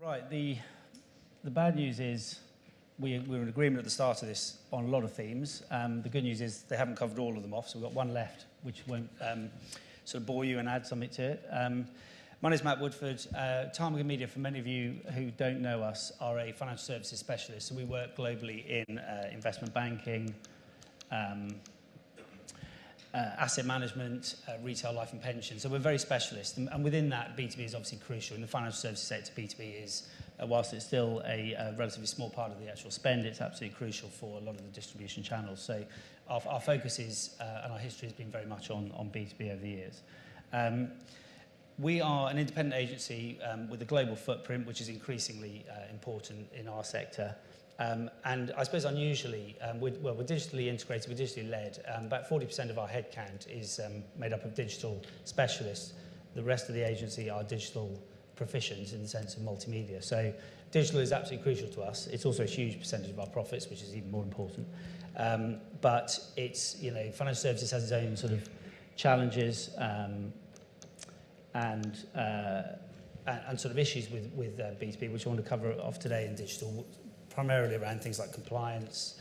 Right, the bad news is we were in agreement at the start of this on a lot of themes. The good news is they haven't covered all of them off, so we've got one left, which won't sort of bore you and add something to it. My name is Matt Woodford. Ptarmigan Media, for many of you who don't know us, are a financial services specialist. So we work globally in investment banking, asset management, retail life and pension. So we're very specialist. And within that, B2B is obviously crucial. In the financial services sector, B2B is, whilst it's still a relatively small part of the actual spend, it's absolutely crucial for a lot of the distribution channels. So our focus is, and our history has been very much on B2B over the years. We are an independent agency with a global footprint, which is increasingly important in our sector. And I suppose unusually, we're digitally integrated, we're digitally led. About 40% of our headcount is made up of digital specialists. The rest of the agency are digital proficients in the sense of multimedia. So digital is absolutely crucial to us. It's also a huge percentage of our profits, which is even more important. But it's, you know, financial services has its own sort of challenges and sort of issues with B2B, which I want to cover off today in digital, primarily around things like compliance,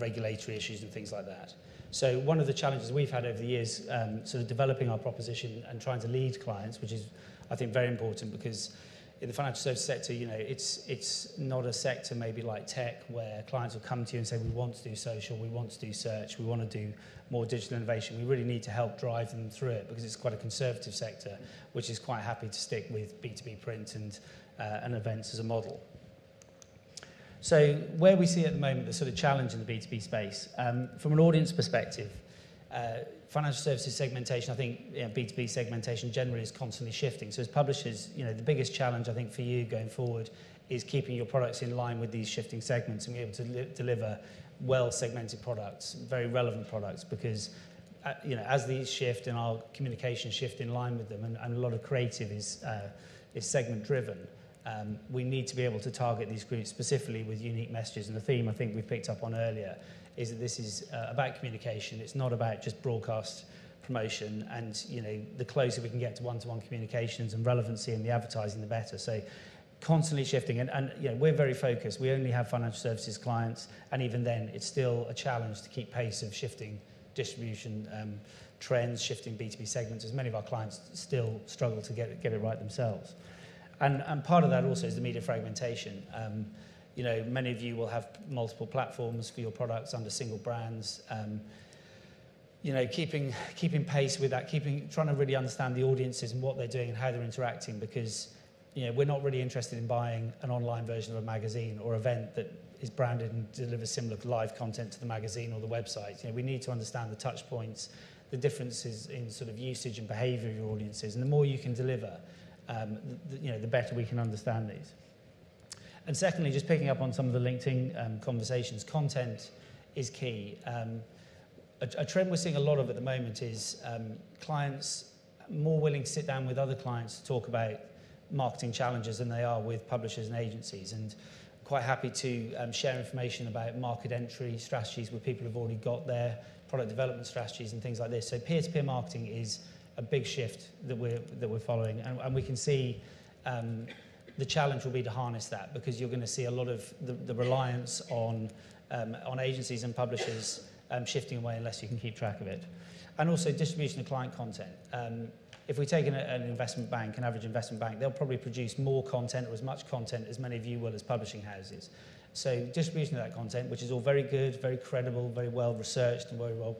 regulatory issues and things like that. So one of the challenges we've had over the years, sort of developing our proposition and trying to lead clients, which is, I think, very important, because in the financial services sector, you know, it's not a sector maybe like tech where clients will come to you and say, we want to do social, we want to do search, we want to do more digital innovation. We really need to help drive them through it, because it's quite a conservative sector, which is quite happy to stick with B2B print and events as a model. So where we see at the moment the sort of challenge in the B2B space, from an audience perspective, financial services segmentation, I think, you know, B2B segmentation generally is constantly shifting. So as publishers, you know, the biggest challenge, I think, for you going forward is keeping your products in line with these shifting segments and being able to deliver well-segmented products, very relevant products, because, you know, as these shift and our communication shift in line with them, and a lot of creative is segment-driven, we need to be able to target these groups specifically with unique messages. And the theme I think we've picked up on earlier is that this is about communication. It's not about just broadcast promotion. And, you know, the closer we can get to one-to-one communications and relevancy in the advertising, the better. So constantly shifting. And you know, we're very focused. We only have financial services clients. And even then, it's still a challenge to keep pace of shifting distribution trends, shifting B2B segments, as many of our clients still struggle to get it right themselves. And part of that also is the media fragmentation. You know, many of you will have multiple platforms for your products under single brands. You know, keeping pace with that, trying to really understand the audiences and what they're doing and how they're interacting, because, you know, we're not really interested in buying an online version of a magazine or event that is branded and delivers similar live content to the magazine or the website. You know, we need to understand the touch points, the differences in sort of usage and behaviour of your audiences, and the more you can deliver, you know, the better we can understand these. And secondly, just picking up on some of the LinkedIn conversations, content is key. A trend we're seeing a lot of at the moment is clients more willing to sit down with other clients to talk about marketing challenges than they are with publishers and agencies, and quite happy to share information about market entry strategies with people who've already got their product development strategies and things like this. So peer-to-peer marketing is a big shift that we're following, and we can see the challenge will be to harness that, because you're going to see a lot of the reliance on agencies and publishers shifting away unless you can keep track of it. And also distribution of client content. If we take an investment bank, an average investment bank, they'll probably produce more content or as much content as many of you will as publishing houses. So distribution of that content, which is all very good, very credible, very well researched and very well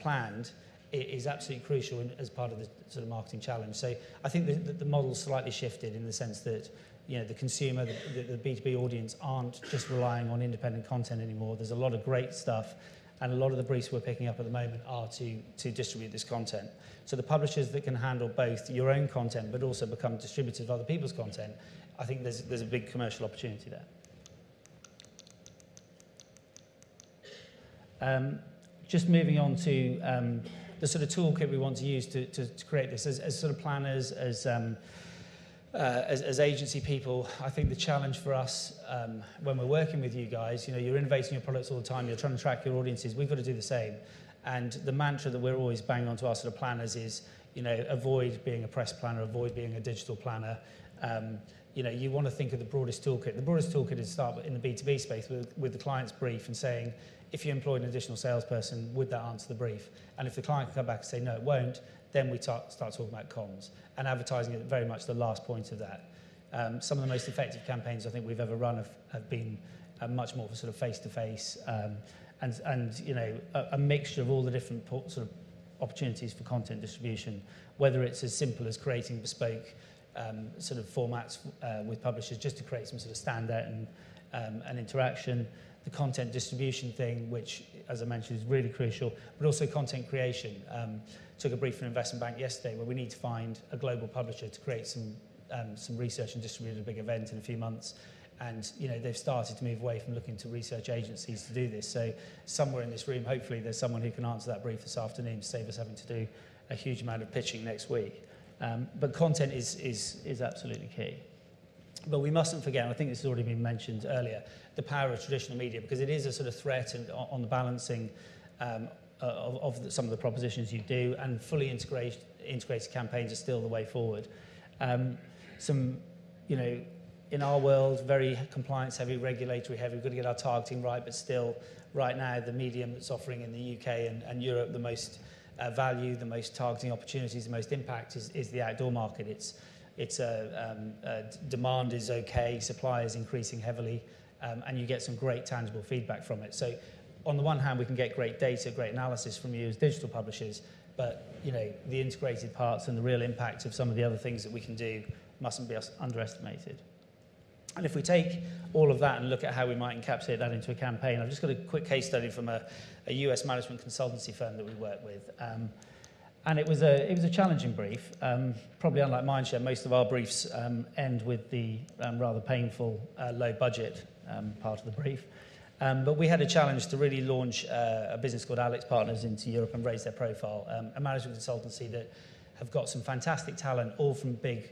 planned, it is absolutely crucial as part of the sort of marketing challenge. So I think the model slightly shifted in the sense that, you know, the consumer, the B2B audience aren't just relying on independent content anymore. There's a lot of great stuff, and a lot of the briefs we're picking up at the moment are to distribute this content. So the publishers that can handle both your own content but also become distributors of other people's content, I think there's a big commercial opportunity there. Just moving on to the sort of toolkit we want to use to create this. As sort of planners, as agency people, I think the challenge for us when we're working with you guys, you know, you're innovating your products all the time, you're trying to track your audiences, we've got to do the same. And the mantra that we're always banging onto our sort of planners is, you know, avoid being a press planner, avoid being a digital planner. You know, you want to think of the broadest toolkit. The broadest toolkit is start in the B2B space with the client's brief and saying, if you employed an additional salesperson, would that answer the brief? And if the client can come back and say, no, it won't, then we start talking about comms. And advertising is very much the last point of that. Some of the most effective campaigns I think we've ever run have been much more of a sort of face-to-face and you know, a mixture of all the different sort of opportunities for content distribution, whether it's as simple as creating bespoke sort of formats with publishers just to create some sort of standout and interaction, the content distribution thing, which, as I mentioned, is really crucial, but also content creation. Took a brief from an investment bank yesterday where we need to find a global publisher to create some research and distribute a big event in a few months. And you know, they've started to move away from looking to research agencies to do this. So somewhere in this room, hopefully there's someone who can answer that brief this afternoon to save us having to do a huge amount of pitching next week. But content is absolutely key. But we mustn't forget, and I think this has already been mentioned earlier, the power of traditional media, because it is a sort of threat and on the balancing some of the propositions you do, and fully integrated campaigns are still the way forward. Some, you know, in our world, very compliance-heavy, regulatory-heavy, we've got to get our targeting right, but still, right now, the medium that's offering in the UK and Europe the most value, the most targeting opportunities, the most impact is the outdoor market. It's demand is okay, supply is increasing heavily, and you get some great tangible feedback from it. So on the one hand, we can get great data, great analysis from you as digital publishers, but you know, the integrated parts and the real impact of some of the other things that we can do mustn't be underestimated. And if we take all of that and look at how we might encapsulate that into a campaign, I've just got a quick case study from a US management consultancy firm that we work with. And it was a challenging brief. Probably unlike Mindshare, most of our briefs end with the rather painful low budget part of the brief. But we had a challenge to really launch a business called AlixPartners into Europe and raise their profile, a management consultancy that have got some fantastic talent, all from big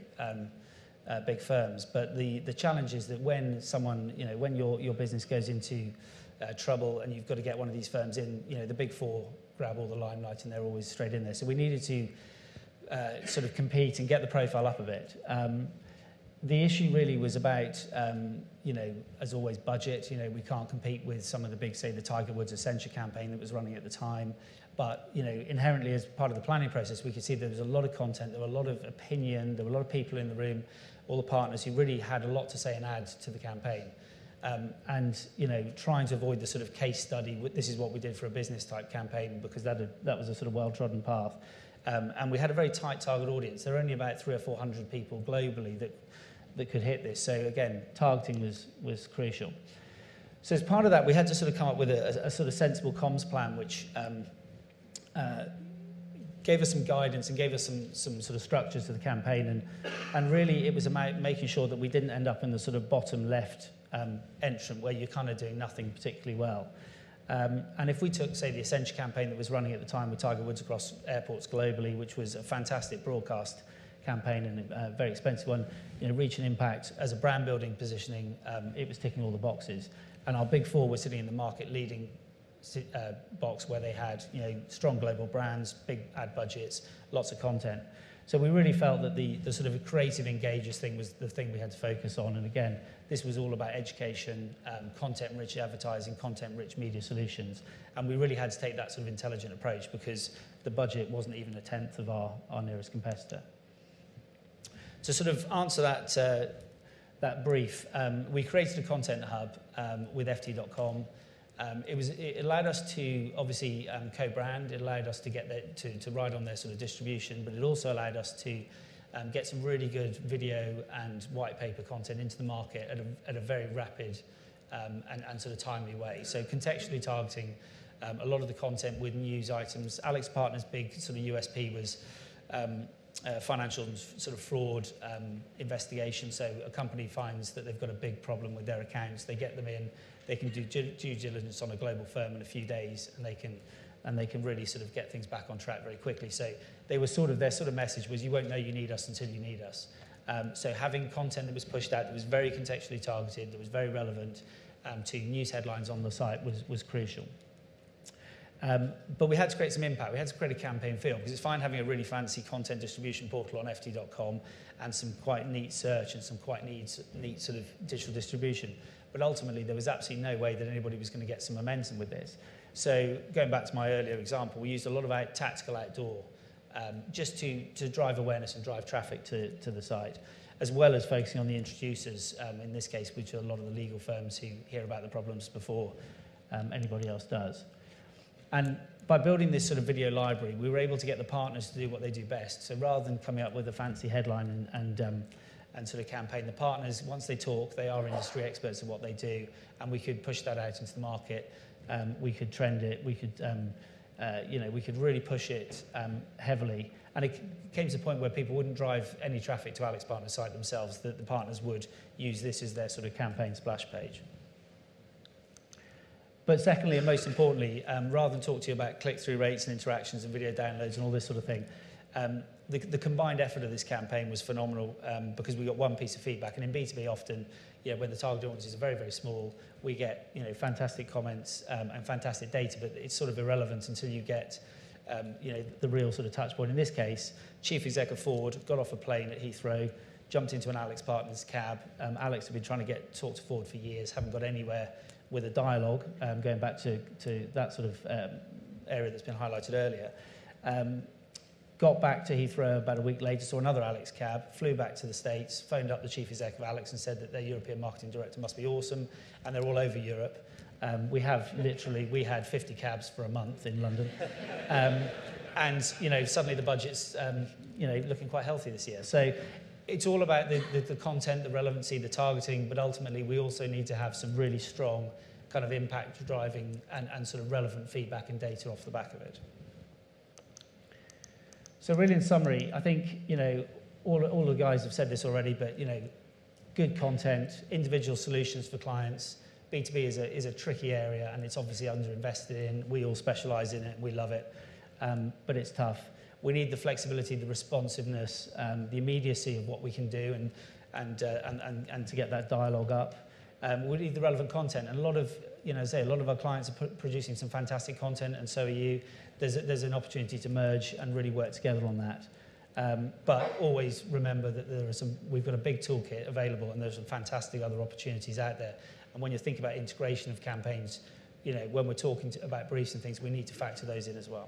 firms. But the challenge is that when someone, you know, when your business goes into trouble and you've got to get one of these firms in, you know, the big four grab all the limelight and they're always straight in there. So we needed to sort of compete and get the profile up a bit. The issue really was about, you know, as always, budget. You know, we can't compete with some of the big, say, the Tiger Woods Essentia campaign that was running at the time. But, you know, inherently as part of the planning process, we could see there was a lot of content, there were a lot of opinion, there were a lot of people in the room, all the partners who really had a lot to say and add to the campaign. And, you know, trying to avoid the sort of case study, this is what we did for a business type campaign, because that was a sort of well-trodden path. And we had a very tight target audience. There were only about 300 or 400 people globally that could hit this. So again, targeting was crucial. So as part of that, we had to sort of come up with a sort of sensible comms plan, which gave us some guidance and gave us some sort of structures to the campaign. And really, it was about making sure that we didn't end up in the sort of bottom left entrant where you're kind of doing nothing particularly well. And if we took, say, the Essentia campaign that was running at the time with Tiger Woods across airports globally, which was a fantastic broadcast campaign and a very expensive one, you know, reach and impact, as a brand building positioning, it was ticking all the boxes. And our big four were sitting in the market leading box where they had, you know, strong global brands, big ad budgets, lots of content. So we really felt that the sort of creative engagers thing was the thing we had to focus on. And again, this was all about education, content-rich advertising, content-rich media solutions. And we really had to take that sort of intelligent approach because the budget wasn't even a tenth of our nearest competitor. To sort of answer that, that brief, we created a content hub with FT.com. It allowed us to obviously co-brand. It allowed us to get to ride on their sort of distribution, but it also allowed us to get some really good video and white paper content into the market at a very rapid and sort of timely way. So contextually targeting a lot of the content with news items. AlixPartners' big sort of USP was financial sort of fraud investigation. So a company finds that they've got a big problem with their accounts. They get them in. They can do due diligence on a global firm in a few days, and they can really sort of get things back on track very quickly. So they were sort of, their sort of message was, you won't know you need us until you need us. So having content that was pushed out, that was very contextually targeted, that was very relevant to news headlines on the site was crucial. But we had to create some impact. We had to create a campaign feel, because it's fine having a really fancy content distribution portal on FT.com and some quite neat search and some quite neat sort of digital distribution. But ultimately, there was absolutely no way that anybody was going to get some momentum with this. So going back to my earlier example, we used a lot of our tactical outdoor just to drive awareness and drive traffic to the site, as well as focusing on the introducers, in this case, which are a lot of the legal firms who hear about the problems before anybody else does. And by building this sort of video library, we were able to get the partners to do what they do best. So rather than coming up with a fancy headline and sort of campaign, the partners, once they talk, they are industry experts at what they do, and we could push that out into the market. We could trend it. We could, you know, we could really push it heavily. And it came to the point where people wouldn't drive any traffic to AlixPartners' site themselves, that the partners would use this as their sort of campaign splash page. But secondly, and most importantly, rather than talk to you about click-through rates and interactions and video downloads and all this sort of thing, the combined effort of this campaign was phenomenal, because we got one piece of feedback. And in B2B, often, yeah, when the target audiences are very, very small, we get, you know, fantastic comments and fantastic data, but it's sort of irrelevant until you get, you know, the real sort of touch point. In this case, Chief Exec of Ford got off a plane at Heathrow, jumped into an AlixPartners cab. Alex had been trying to talk to Ford for years, haven't got anywhere with a dialogue, going back to that sort of area that's been highlighted earlier. Got back to Heathrow about a week later, saw another Alex cab, flew back to the States, phoned up the chief exec of Alex and said that their European marketing director must be awesome, and they're all over Europe. We had 50 cabs for a month in London. And, you know, suddenly the budget's, you know, looking quite healthy this year. So it's all about the content, the relevancy, the targeting, but ultimately we also need to have some really strong kind of impact driving and sort of relevant feedback and data off the back of it. So really, in summary, I think, you know, all the guys have said this already, but, you know, good content, individual solutions for clients. B2B is a tricky area, and it's obviously underinvested in. We all specialise in it. We love it, but it's tough. We need the flexibility, the responsiveness, the immediacy of what we can do, and to get that dialogue up. We need the relevant content, and a lot of, you know, say a lot of our clients are producing some fantastic content, and so are you. There's an opportunity to merge and really work together on that. But always remember that there are some, we've got a big toolkit available, and there's some fantastic other opportunities out there. And when you think about integration of campaigns, you know, when we're talking about briefs and things, we need to factor those in as well.